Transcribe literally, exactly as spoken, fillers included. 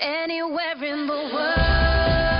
Anywhere in the world.